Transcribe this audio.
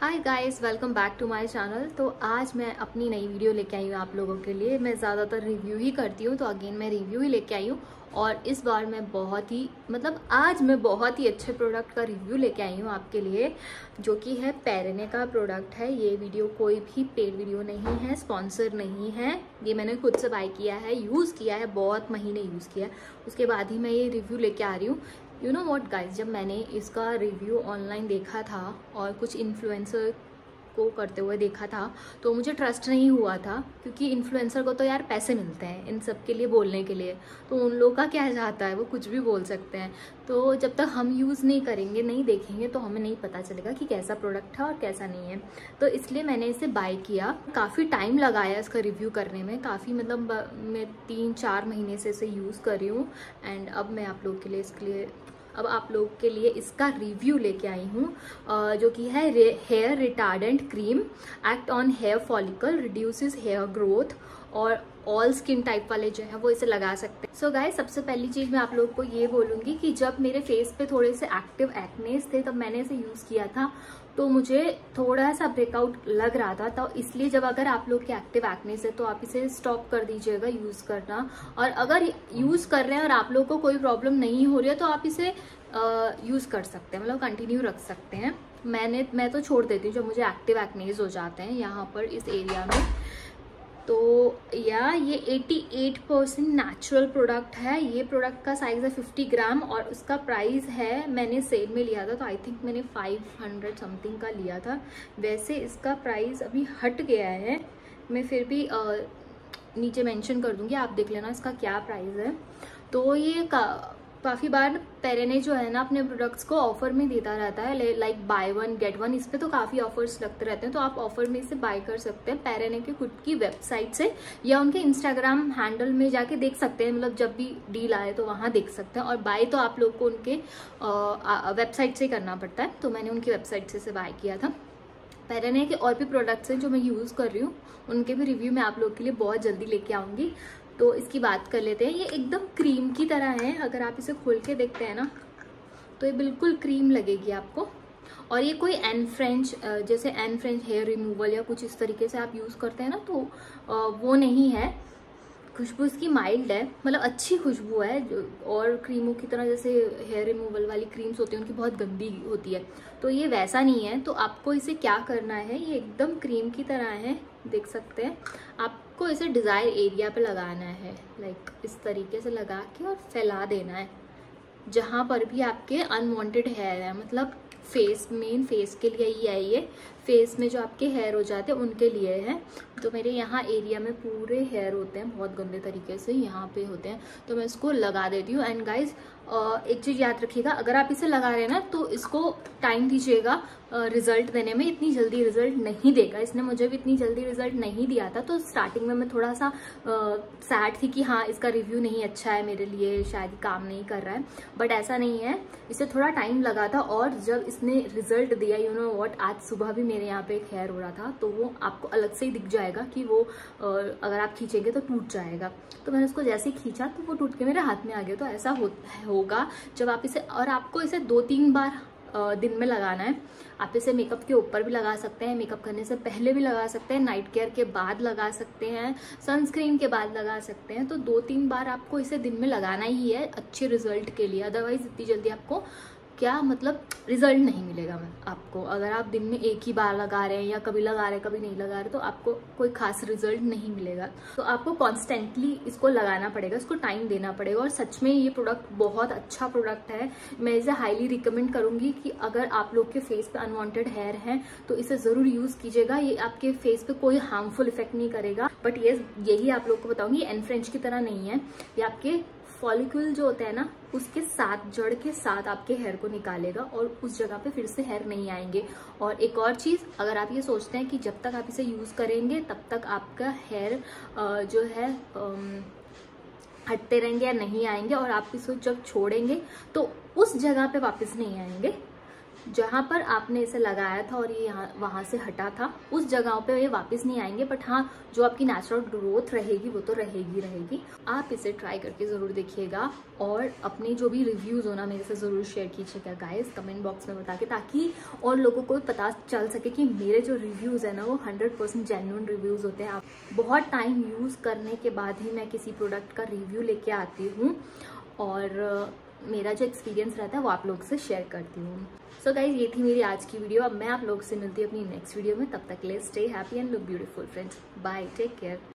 Hi guys, welcome back to my channel. तो आज मैं अपनी नई वीडियो लेके आई हूँ आप लोगों के लिए। मैं ज़्यादातर रिव्यू ही करती हूँ, तो अगेन मैं रिव्यू ही लेके आई हूँ। और इस बार मैं आज मैं बहुत ही अच्छे प्रोडक्ट का रिव्यू लेके आई हूँ आपके लिए, जो कि है पैराने का प्रोडक्ट है। ये वीडियो कोई भी पेड वीडियो नहीं है, स्पॉन्सर नहीं है। ये मैंने खुद से बाय किया है, यूज़ किया है, बहुत महीने यूज़ किया है, उसके बाद ही मैं ये रिव्यू लेके आ रही हूँ। यू नो व्हाट गाइज, जब मैंने इसका रिव्यू ऑनलाइन देखा था और कुछ इन्फ्लुएंसर को करते हुए देखा था, तो मुझे ट्रस्ट नहीं हुआ था, क्योंकि इन्फ्लुएंसर को तो यार पैसे मिलते हैं इन सब के लिए बोलने के लिए, तो उन लोगों का क्या जाता है, वो कुछ भी बोल सकते हैं। तो जब तक हम यूज़ नहीं करेंगे, नहीं देखेंगे, तो हमें नहीं पता चलेगा कि कैसा प्रोडक्ट है और कैसा नहीं है। तो इसलिए मैंने इसे बाय किया। काफ़ी टाइम लगाया इसका रिव्यू करने में, काफ़ी मतलब मैं 3-4 महीने से इसे यूज़ कर रही हूँ। एंड अब मैं आप लोग के लिए अब आप लोग के लिए इसका रिव्यू लेके आई हूँ, जो कि है hair retardant cream. Act on hair follicle, reduces hair growth, और ऑल स्किन टाइप वाले जो है वो इसे लगा सकते हैं। सो गाइस, सबसे पहली चीज़ मैं आप लोगों को ये बोलूँगी कि जब मेरे फेस पे थोड़े से एक्टिव एक्नेस थे, तब मैंने इसे यूज़ किया था, तो मुझे थोड़ा सा ब्रेकआउट लग रहा था। तो इसलिए जब अगर आप लोग के एक्टिव एक्नेस है, तो आप इसे स्टॉप कर दीजिएगा यूज़ करना। और अगर यूज़ कर रहे हैं और आप लोग को कोई प्रॉब्लम नहीं हो रही है, तो आप इसे यूज़ कर सकते हैं, मतलब कंटिन्यू रख सकते हैं। मैं तो छोड़ देती हूँ जब मुझे एक्टिव एक्नेस हो जाते हैं यहाँ पर, इस एरिया में। तो या ये 88% नेचुरल प्रोडक्ट है। ये प्रोडक्ट का साइज़ है 50 ग्राम और उसका प्राइस है, मैंने सेल में लिया था, तो आई थिंक मैंने 500 समथिंग का लिया था। वैसे इसका प्राइस अभी हट गया है, मैं फिर भी नीचे मेंशन कर दूँगी, आप देख लेना इसका क्या प्राइस है। तो ये काफ़ी बार पैराने जो है ना, अपने प्रोडक्ट्स को ऑफर में देता रहता है, लाइक बाय 1 गेट 1। इस पर तो काफ़ी ऑफर्स लगते रहते हैं, तो आप ऑफर में इसे बाय कर सकते हैं पैराने के खुद की वेबसाइट से, या उनके इंस्टाग्राम हैंडल में जाके देख सकते हैं। मतलब जब भी डील आए तो वहाँ देख सकते हैं। और बाय तो आप लोग को उनके वेबसाइट से करना पड़ता है, तो मैंने उनकी वेबसाइट से इसे बाय किया था। पैराने के और भी प्रोडक्ट्स हैं जो मैं यूज़ कर रही हूँ, उनके भी रिव्यू मैं आप लोग के लिए बहुत जल्दी लेके आऊँगी। तो इसकी बात कर लेते हैं। ये एकदम क्रीम की तरह है, अगर आप इसे खोल के देखते हैं ना, तो ये बिल्कुल क्रीम लगेगी आपको। और ये कोई जैसे एन फ्रेंच हेयर रिमूवल या कुछ इस तरीके से आप यूज़ करते हैं ना, तो वो नहीं है। खुशबू इसकी माइल्ड है, मतलब अच्छी खुशबू है। और क्रीमों की तरह जैसे हेयर रिमूवल वाली क्रीम्स होती हैं, उनकी बहुत गंदी होती है, तो ये वैसा नहीं है। तो आपको इसे क्या करना है, ये एकदम क्रीम की तरह है, देख सकते हैं। आपको इसे डिज़ायर एरिया पे लगाना है, लाइक इस तरीके से लगा के और फैला देना है जहाँ पर भी आपके अनवांटेड हेयर है। मतलब फेस, मेन फेस के लिए ही है ये, फेस में जो आपके हेयर हो जाते हैं उनके लिए है। तो मेरे यहाँ एरिया में पूरे हेयर होते हैं, बहुत गंदे तरीके से यहाँ पे होते हैं, तो मैं इसको लगा देती हूँ। एंड गाइज, एक चीज़ याद रखिएगा, अगर आप इसे लगा रहे हैं ना, तो इसको टाइम दीजिएगा रिजल्ट देने में, इतनी जल्दी रिजल्ट नहीं देगा। इसने मुझे भी इतनी जल्दी रिजल्ट नहीं दिया था, तो स्टार्टिंग में मैं थोड़ा सा सैड थी कि हाँ, इसका रिव्यू नहीं अच्छा है मेरे लिए, शायद काम नहीं कर रहा है। बट ऐसा नहीं है, इसे थोड़ा टाइम लगा था, और जब इसने रिजल्ट दिया, यू नो व्हाट, आज सुबह भी मेरे यहाँ पे एक हेयर हो रहा था, तो वो आपको अलग से ही दिख जाएगा कि वो अगर आप खींचेंगे तो टूट जाएगा। तो मैंने उसको जैसे ही खींचा, तो वो टूट के मेरे हाथ में आ गया। तो ऐसा होगा जब आप इसे, और आपको इसे 2-3 बार दिन में लगाना है। आप इसे मेकअप के ऊपर भी लगा सकते हैं, मेकअप करने से पहले भी लगा सकते हैं, नाइट केयर के बाद लगा सकते हैं, सनस्क्रीन के बाद लगा सकते हैं। तो 2-3 बार आपको इसे दिन में लगाना ही है अच्छे रिजल्ट के लिए। अदरवाइज इतनी जल्दी आपको क्या, मतलब रिजल्ट नहीं मिलेगा आपको। अगर आप दिन में एक ही बार लगा रहे हैं, या कभी लगा रहे हैं कभी नहीं लगा रहे, तो आपको कोई खास रिजल्ट नहीं मिलेगा। तो आपको कॉन्स्टेंटली इसको लगाना पड़ेगा, इसको टाइम देना पड़ेगा। और सच में ये प्रोडक्ट बहुत अच्छा प्रोडक्ट है, मैं इसे हाईली रिकमेंड करूँगी कि अगर आप लोग के फेस पे अनवांटेड हेयर हैं, तो इसे ज़रूर यूज़ कीजिएगा। ये आपके फेस पे कोई हार्मफुल इफेक्ट नहीं करेगा। बट ये यही आप लोग को बताऊँगी, एन फ्रेंच की तरह नहीं है, ये आपके फॉलिक्यूल जो होता है ना, उसके साथ, जड़ के साथ आपके हेयर को निकालेगा, और उस जगह पे फिर से हेयर नहीं आएंगे। और एक और चीज़, अगर आप ये सोचते हैं कि जब तक आप इसे यूज़ करेंगे तब तक आपका हेयर जो है हटते रहेंगे या नहीं आएंगे, और आप इसे जब छोड़ेंगे तो उस जगह पे वापस नहीं आएंगे। जहां पर आपने इसे लगाया था और ये यहाँ वहां से हटा था उस जगहों पे ये वापस नहीं आएंगे, बट हाँ जो आपकी नेचुरल ग्रोथ रहेगी वो तो रहेगी। आप इसे ट्राई करके ज़रूर देखिएगा और अपने जो भी रिव्यूज़ होना मेरे से ज़रूर शेयर कीजिएगा गाइस, कमेंट बॉक्स में बता के, ताकि और लोगों को पता चल सके कि मेरे जो रिव्यूज़ है ना वो 100% जेन्युइन रिव्यूज़ होते हैं। बहुत टाइम यूज़ करने के बाद ही मैं किसी प्रोडक्ट का रिव्यू लेके आती हूँ और मेरा जो एक्सपीरियंस रहता है वो आप लोग से शेयर करती हूँ। सो गाइज ये थी मेरी आज की वीडियो। अब मैं आप लोग से मिलती हूँ अपनी नेक्स्ट वीडियो में, तब तक ले stay happy and look beautiful friends. Bye, take care.